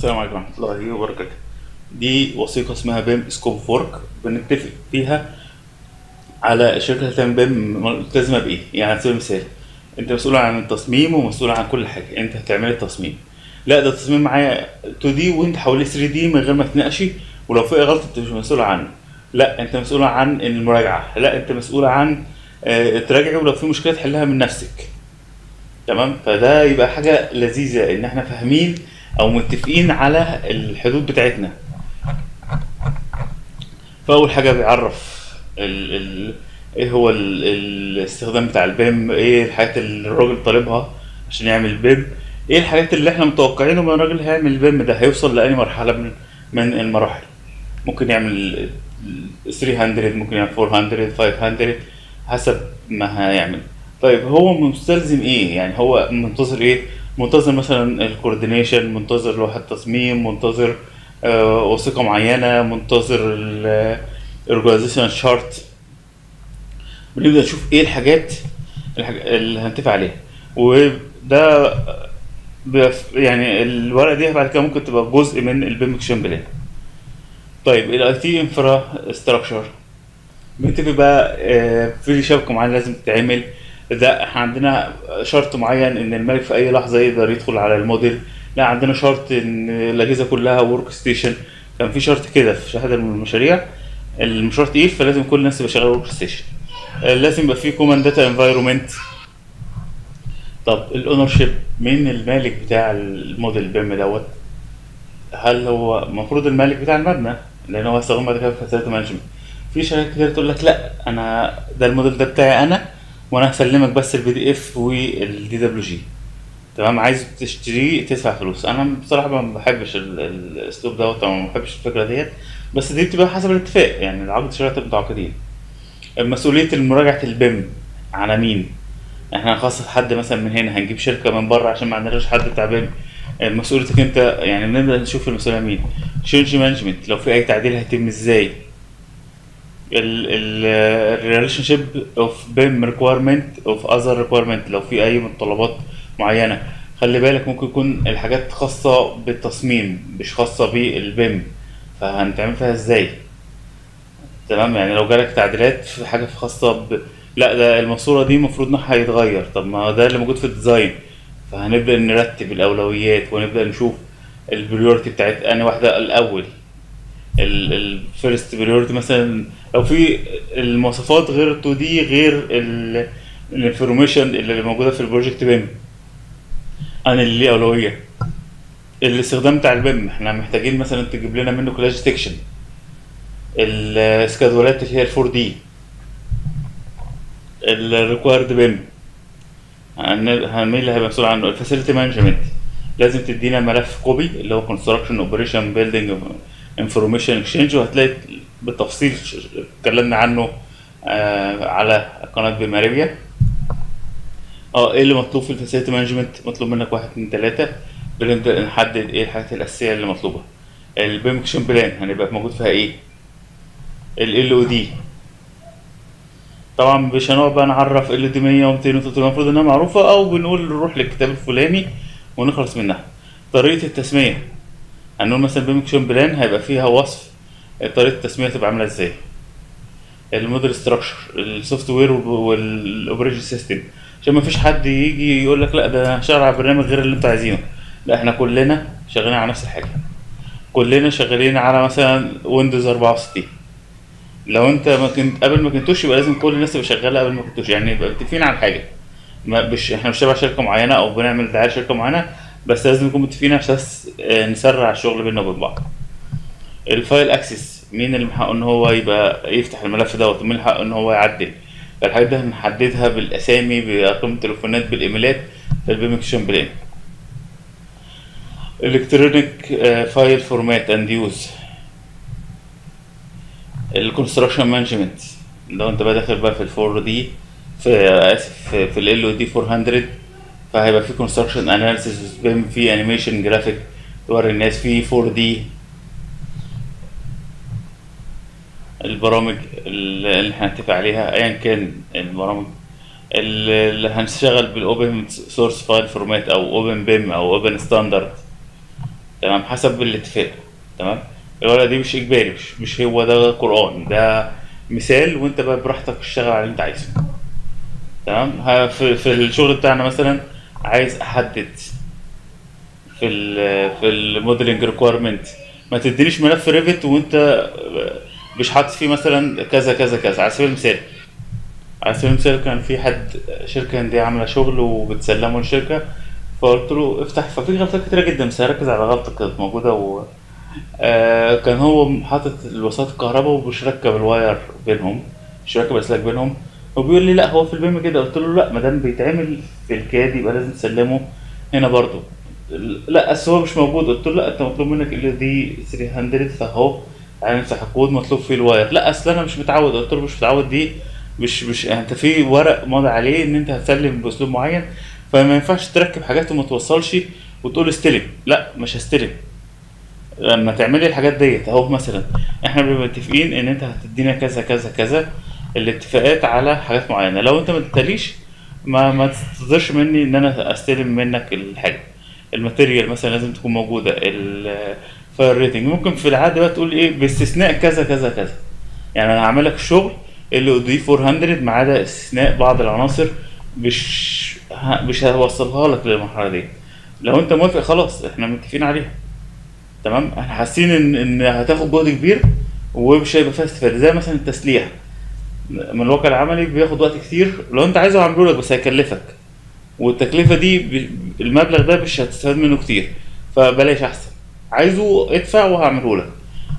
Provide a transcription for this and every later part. السلام عليكم ورحمة الله وبركاته. دي وثيقة اسمها بيم سكوب فورك، بنتفق فيها على الشركة اللي هتعمل بيم ملتزمة بإيه. يعني على سبيل المثال أنت مسؤول عن التصميم ومسؤول عن كل حاجة، أنت هتعمل التصميم. لا ده التصميم معايا 2D وأنت حواليه 3D من غير ما تناقشي، ولو في غلطة أنت مش مسؤول عنه. لا أنت مسؤول عن المراجعة، لا أنت مسؤول عن تراجعي ولو في مشكلة تحلها من نفسك. تمام؟ فده يبقى حاجة لذيذة إن إحنا فاهمين أو متفقين على الحدود بتاعتنا. فأول حاجة بيعرف إيه هو الاستخدام بتاع البيم، إيه الحاجات اللي الراجل طالبها عشان يعمل بيم، إيه الحاجات اللي إحنا متوقعينه من الراجل هيعمل بيم ده، هيوصل لأي مرحلة من المراحل. ممكن يعمل 300، ممكن يعمل 400، 500 حسب ما هيعمل. طيب هو مستلزم إيه؟ يعني هو منتظر إيه؟ منتظر مثلا الكوردينيشن، منتظر لوحة تصميم، منتظر وثيقة معينة، منتظر الأورجانيزيشن شارت. بنبدأ نشوف إيه الحاجات اللي هنتفق عليها، وده يعني الورقة دي بعد كده ممكن تبقى جزء من البيم اكشن بلان. طيب ال IT Infrastructure بنتفق بقى في شبكة معينة لازم تتعمل. ده احنا عندنا شرط معين ان الملك في اي لحظه يقدر يدخل على الموديل، لا عندنا شرط ان الاجهزه كلها ورك ستيشن. كان في شرط كده في شهاده من المشاريع، المشروع تقيل فلازم كل الناس تبقى شغاله ورك ستيشن. لازم يبقى في كومن داتا انفايرمنت. طب الاونر شيب، مين المالك بتاع الموديل بيم دوت؟ هل هو المفروض المالك بتاع المبنى لان هو هيستخدمه بعد كده في فاسيلتي مانجمنت؟ في شركات كتير تقول لك لا انا ده الموديل ده بتاعي انا، وانا هسلمك بس البي دي اف والدي دبليو جي. تمام؟ عايز تشتريه تدفع فلوس. انا بصراحه ما بحبش الاسلوب دوت، او ما بحبش الفكره ديت، بس دي بتبقى حسب الاتفاق. يعني العقد الشركات متعاقدين. مسؤوليه مراجعه البيم على مين؟ احنا هنخصص حد مثلا من هنا، هنجيب شركه من بره عشان ما عندناش حد بتاع بيم. مسؤوليتك انت، يعني بنبدا نشوف المسؤوليه مين. شيرج مانجمنت، لو في اي تعديل هيتم ازاي. Relationship of BIM Requirement of other requirement، لو في أي متطلبات معينة. خلي بالك ممكن يكون الحاجات خاصة بالتصميم مش خاصة بالبيم، فهنتعامل فيها ازاي. تمام؟ يعني لو جالك تعديلات في حاجة خاصة لا ده الماسورة دي المفروض إنها هيتغير، طب ما ده اللي موجود في الديزاين، فهنبدأ نرتب الأولويات ونبدأ نشوف البريورتي بتاعت أنهي واحدة الأول. الفيرست بريورتي مثلا لو في المواصفات غير 2D غير الانفورميشن اللي موجوده في البروجكت بيم، انا اللي ليه اولويه. الاستخدام بتاع البيم احنا محتاجين مثلا تجيب لنا منه كلاش ديتكشن، السكادولات اللي هي 4D، الريكوايرد بيم هنميل هيبقى مسؤول عنه. الفاسيلتي مانجمنت لازم تدينا ملف كوبي اللي هو كونستراكشن اوبريشن بيلدينج انفورميشن اكشنج، وهتلاقي بالتفصيل اتكلمنا عنه على قناه بيم ارابيا. ايه اللي مطلوب في الفاسيلتي مانجمنت؟ مطلوب منك 1 2 3. بنبدا نحدد ايه الحاجات الاساسيه اللي مطلوبه. البيم اكشن بلان هنبقى موجود فيها ايه. ال او دي طبعا مش هنقعد بقى نعرف ال دي 100 و200 و300، المفروض انها معروفه، او بنقول نروح للكتاب الفلاني ونخلص منها. طريقه التسميه هنقول مثلا بيم اكشن بلان هيبقى فيها وصف طريقه التسميه تبقى عامله ازاي. الموديل ستراكشر، السوفت وير والاوبريشن سيستم، عشان مفيش حد يجي يقول لك لا ده انا هشتغل على برنامج غير اللي انتوا عايزينه. لا احنا كلنا شغالين على نفس الحاجه، كلنا شغالين على مثلا ويندوز 64. لو انت قبل ما كنتوش يبقى لازم كل الناس تبقى شغاله قبل ما كنتوش، يعني نبقى متفقين على حاجه. احنا مش تبع شركه معينه او بنعمل دعايه لشركه معينه، بس لازم نكون متفقين عشان نسرع الشغل بينا وبين بعض. الفايل اكسس، مين اللي من حقه ان هو يبقى يفتح الملف دوت، ومين حقه ان هو يعدل. فالحاجات دي هنحددها بالاسامي بارقام التليفونات بالايميلات في البيم اكشن بلان. الكترونيك فايل فورمات اند يوز. الكونستراكشن مانجمنت لو انت بقى داخل بقى في الفور دي، في ال LOD 400، فهيبقى في كونستراكشن اناليسيس بيم، في انيميشن جرافيك توري الناس، في 4D. البرامج اللي هنتفق عليها ايا كان البرامج اللي هنشتغل بالاوبن سورس فايل فورمات او اوبن بيم او اوبن ستاندرد. تمام، حسب الاتفاق. تمام، الورقه دي مش اجباري، مش هو ده قرآن، ده مثال، وانت بقى براحتك تشتغل على اللي انت عايزه. تمام، في الشغل بتاعنا مثلا عايز احدد في الموديلنج ريكويرمنت، ما تدينيش ملف ريفت وانت مش حاطط فيه مثلا كذا كذا كذا. على سبيل المثال، كان في حد شركه هنديه عامله شغل وبتسلمه لشركه، فقلت له افتح، ففي غلطات كتيره جدا بس هركز على غلطه كانت موجوده. و كان هو حاطط الوساط الكهرباء ومش راكب الواير بينهم، مش راكب الاسلاك بينهم، وبيقول لي لا هو في البيم كده. قلت له لا، ما دام بيتعمل في الكاد يبقى لازم تسلمه هنا برضه. لا اصل هو مش موجود. قلت له لا، انت مطلوب منك ال دي 300 فاهو، هنمسح الكود مطلوب فيه الواير. لا اصل انا مش متعود. قلت له مش متعود دي مش انت في ورق ماضي عليه ان انت هتسلم باسلوب معين، فما ينفعش تركب حاجات وما توصلش وتقول استلم. لا مش هستلم لما تعملي الحاجات ديت اهو. مثلا احنا بنبقى متفقين ان انت هتدينا كذا كذا كذا، الاتفاقات على حاجات معينه، لو انت ما اديتليش ما تنتظرش مني ان انا استلم منك الحاجه. الماتيريال مثلا لازم تكون موجوده، الفاير ريتنج ممكن في العاده بقى تقول ايه باستثناء كذا كذا كذا، يعني انا هعمل لك الشغل اللي قديه 400 ما عدا استثناء بعض العناصر مش هوصلها لك للمرحله دي. لو انت موافق خلاص احنا متفقين عليها. تمام، احنا حاسين ان هتاخد جهد كبير ومش هيبقى فيها استفاده، زي مثلا التسليح من الواقع العملي بياخد وقت كتير، لو انت عايزه هعمله لك بس هيكلفك، والتكلفه دي المبلغ ده مش هتستفاد منه كتير، فبلاش احسن. عايزه ادفع وهعمله لك.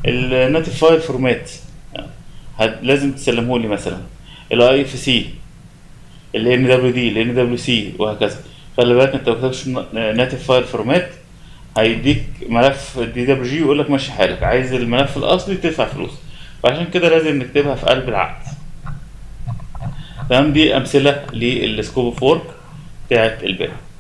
الناتيف فايل فورمات لازم تسلمه لي مثلا، الاي اف سي، الان دبليو دي، الان دبليو سي، وهكذا. خلي بالك انت لو كتبتش ناتيف فايل فورمات هيديك ملف الدي دبليو جي ويقول لك ماشي حالك، عايز الملف الاصلي تدفع فلوس، فعشان كده لازم نكتبها في قلب العقد. تمام، دي امثله للسكوب فورك بتاعت البيم.